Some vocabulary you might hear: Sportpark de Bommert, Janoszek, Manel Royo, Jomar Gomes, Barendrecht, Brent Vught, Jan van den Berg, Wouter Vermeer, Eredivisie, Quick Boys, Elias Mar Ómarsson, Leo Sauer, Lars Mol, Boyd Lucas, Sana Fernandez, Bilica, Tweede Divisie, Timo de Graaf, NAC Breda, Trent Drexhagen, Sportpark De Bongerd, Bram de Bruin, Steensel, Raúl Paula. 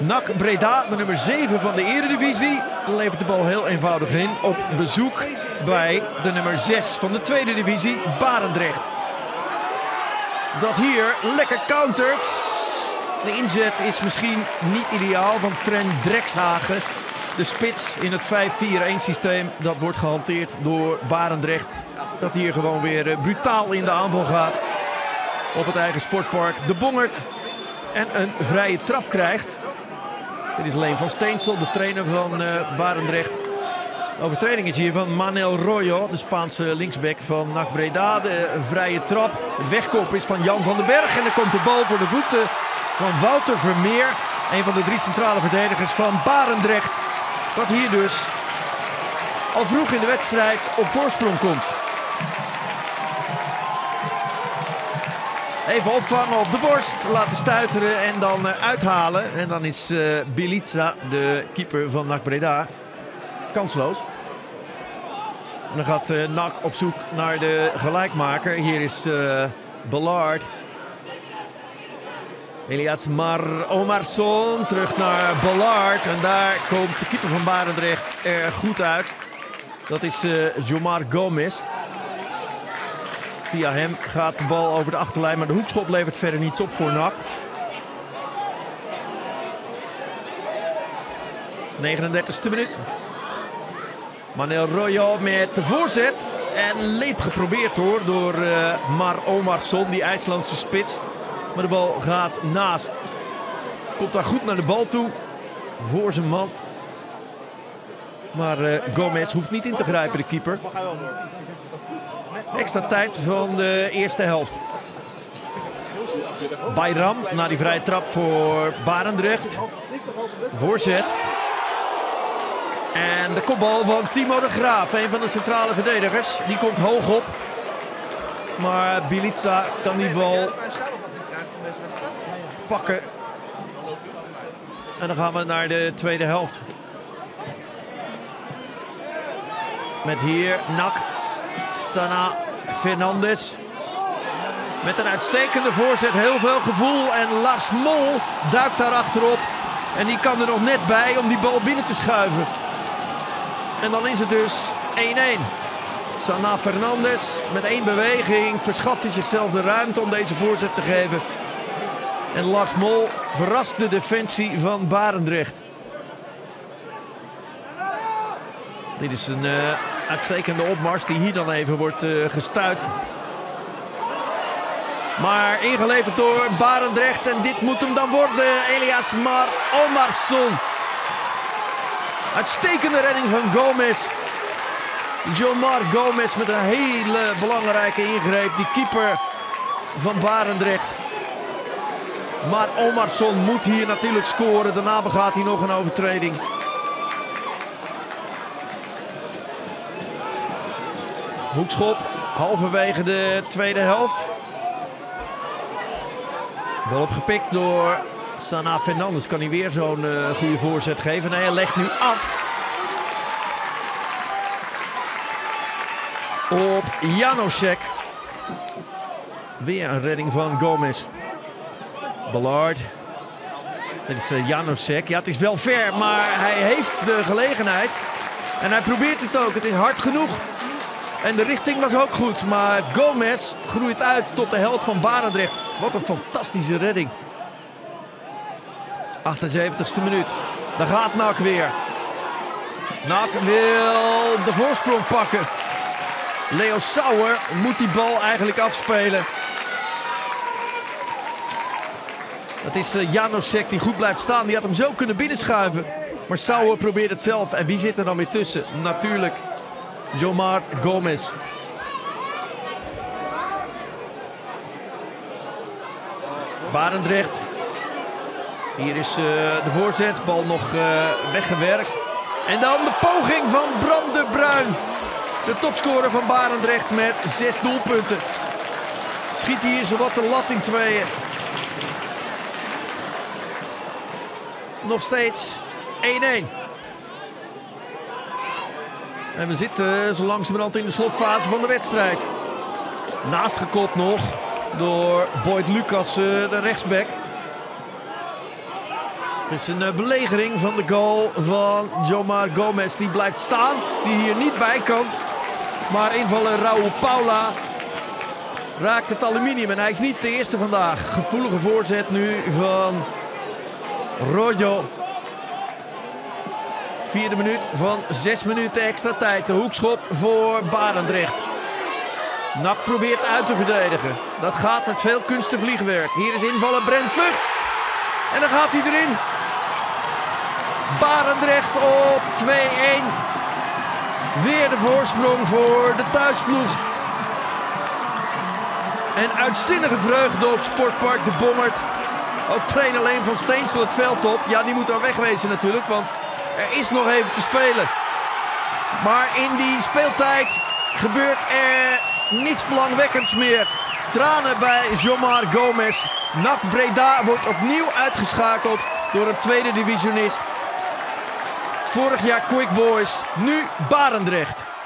NAC Breda, de nummer 7 van de Eredivisie, levert de bal heel eenvoudig in op bezoek bij de nummer 6 van de Tweede Divisie, Barendrecht. Dat hier lekker countert. De inzet is misschien niet ideaal van Trent Drexhagen. De spits in het 5-4-1 systeem, dat wordt gehanteerd door Barendrecht. Dat hier gewoon weer brutaal in de aanval gaat op het eigen sportpark De Bongerd. En een vrije trap krijgt. Dit is alleen van Steensel, de trainer van Barendrecht. Overtreding is hier van Manel Royo, de Spaanse linksback van NAC Breda. De vrije trap. Het wegkop is van Jan van den Berg. En dan komt de bal voor de voeten van Wouter Vermeer. Een van de 3 centrale verdedigers van Barendrecht. Dat hier dus al vroeg in de wedstrijd op voorsprong komt. Even opvangen op de borst, laten stuiteren en dan uithalen. En dan is Bilica, de keeper van NAC Breda, kansloos. En dan gaat NAC op zoek naar de gelijkmaker. Hier is Ballard. Elias Mar Ómarsson, terug naar Ballard. En daar komt de keeper van Barendrecht er goed uit. Dat is Jomar Gomes. Via hem gaat de bal over de achterlijn, maar de hoekschop levert verder niets op voor NAC. 39e minuut. Manel Royo met de voorzet. En leep geprobeerd hoor door Mar Ómarsson, die IJslandse spits. Maar de bal gaat naast. Komt daar goed naar de bal toe. Voor zijn man. Maar Gomes hoeft niet in te grijpen, de keeper. Extra tijd van de eerste helft. Bayram na die vrije trap voor Barendrecht. Voorzet. En de kopbal van Timo de Graaf, een van de centrale verdedigers. Die komt hoog op. Maar Bilica kan die bal pakken. En dan gaan we naar de tweede helft. Met hier NAC. Sana Fernandez met een uitstekende voorzet, heel veel gevoel en Lars Mol duikt daar achterop en die kan er nog net bij om die bal binnen te schuiven. En dan is het dus 1-1. Sana Fernandez met 1 beweging verschaft hij zichzelf de ruimte om deze voorzet te geven. En Lars Mol verrast de defensie van Barendrecht. Dit is een uitstekende opmars die hier dan even wordt gestuit. Maar ingeleverd door Barendrecht. En dit moet hem dan worden. Elias Mar Ómarsson. Uitstekende redding van Gomes. Jomar Gomes met een hele belangrijke ingreep. Die keeper van Barendrecht. Maar Ómarsson moet hier natuurlijk scoren. Daarna begaat hij nog een overtreding. Hoekschop, halverwege de tweede helft. Bal opgepikt door Sana Fernandez. Kan hij weer zo'n goede voorzet geven? Nee, hij legt nu af. Op Janoszek. Weer een redding van Gomes. Ballard. Dit is Janoszek. Ja, het is wel ver, maar hij heeft de gelegenheid. En hij probeert het ook. Het is hard genoeg. En de richting was ook goed, maar Gomes groeit uit tot de held van Barendrecht. Wat een fantastische redding. 78e minuut. Daar gaat NAC weer. NAC wil de voorsprong pakken. Leo Sauer moet die bal eigenlijk afspelen. Dat is Janoszek die goed blijft staan. Die had hem zo kunnen binnenschuiven. Maar Sauer probeert het zelf. En wie zit er dan weer tussen? Natuurlijk Jomar Gomes. Barendrecht. Hier is de voorzet. Bal nog weggewerkt. En dan de poging van Bram de Bruin. De topscorer van Barendrecht met 6 doelpunten. Schiet hier zowat de lat in tweeën. Nog steeds 1-1. En we zitten zo langzamerhand in de slotfase van de wedstrijd. Naastgekopt nog door Boyd Lucas, de rechtsback. Het is een belegering van de goal van Jomar Gomes. Die blijft staan, die hier niet bij kan. Maar invaller Raúl Paula raakt het aluminium en hij is niet de eerste vandaag. Gevoelige voorzet nu van Royo. 4e minuut van 6 minuten extra tijd. De hoekschop voor Barendrecht. NAC probeert uit te verdedigen. Dat gaat met veel kunst en vliegwerk. Hier is invaller Brent Vught. En dan gaat hij erin. Barendrecht op 2-1. Weer de voorsprong voor de thuisploeg. En uitzinnige vreugde op Sportpark De Bommert. Ook trainer Leen van Steensel het veld op. Ja, die moet daar wegwezen natuurlijk, want er is nog even te spelen. Maar in die speeltijd gebeurt er niets belangwekkends meer. Tranen bij Jomar Gomes. NAC Breda wordt opnieuw uitgeschakeld door een tweede divisionist. Vorig jaar Quick Boys, nu Barendrecht.